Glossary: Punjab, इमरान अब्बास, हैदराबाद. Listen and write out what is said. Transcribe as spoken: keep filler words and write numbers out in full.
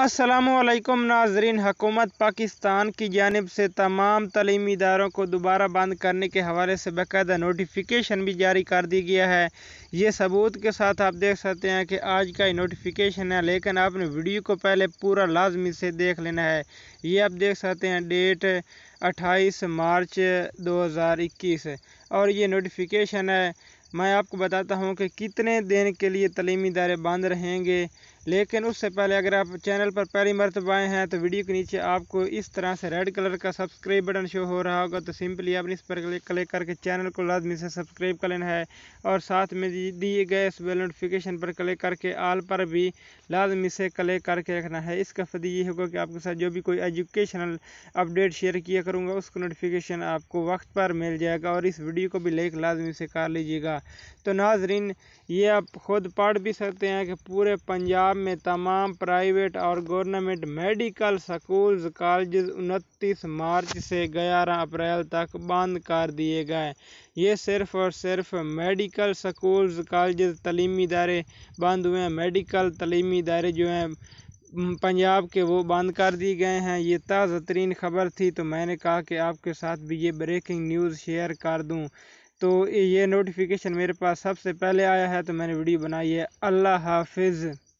अस्सलामुअलैकुम नाजरीन। हकूमत पाकिस्तान की जानिब से तमाम तलीमी इदारों को दोबारा बंद करने के हवाले से बाकायदा नोटिफिकेशन भी जारी कर दी गया है। ये सबूत के साथ आप देख सकते हैं कि आज का ही नोटिफिकेशन है, लेकिन आपने वीडियो को पहले पूरा लाजमी से देख लेना है। ये आप देख सकते हैं डेट अट्ठाईस मार्च दो हज़ार इक्कीस और ये नोटिफिकेशन है। मैं आपको बताता हूँ कि कितने दिन के लिए तलीमी इदारे बंद रहेंगे, लेकिन उससे पहले अगर आप चैनल पर पहली मरतबा आए हैं तो वीडियो के नीचे आपको इस तरह से रेड कलर का सब्सक्राइब बटन शो हो रहा होगा, तो सिंपली आपने इस पर क्लिक क्लिक करके चैनल को लाजमी से सब्सक्राइब कर लेना है और साथ में दिए गए इस बेल नोटिफिकेशन पर क्लिक करके आल पर भी लाजमी से क्लिक करके रखना है। इसका फ़ायदा ये होगा कि आपके साथ जो भी कोई एजुकेशनल अपडेट शेयर किया करूँगा उसका नोटिफिकेशन आपको वक्त पर मिल जाएगा, और इस वीडियो को भी लाइक लाजमी से कर लीजिएगा। तो नाजरीन, ये आप ख़ुद पढ़ भी सकते हैं कि पूरे पंजाब में तमाम प्राइवेट और गवर्नमेंट मेडिकल स्कूल्स कॉलेज उनतीस मार्च से ग्यारह अप्रैल तक बंद कर दिए गए। ये सिर्फ और सिर्फ मेडिकल स्कूल्स कॉलेज तलीमी इदारे बंद हुए हैं। मेडिकल तलीमी इदारे जो हैं पंजाब के वो बंद कर दिए गए हैं। ये ताज़ा तरीन खबर थी, तो मैंने कहा कि आपके साथ भी ये ब्रेकिंग न्यूज़ शेयर कर दूँ। तो ये नोटिफिकेशन मेरे पास सबसे पहले आया है तो मैंने वीडियो बनाई है। अल्लाह हाफिज़।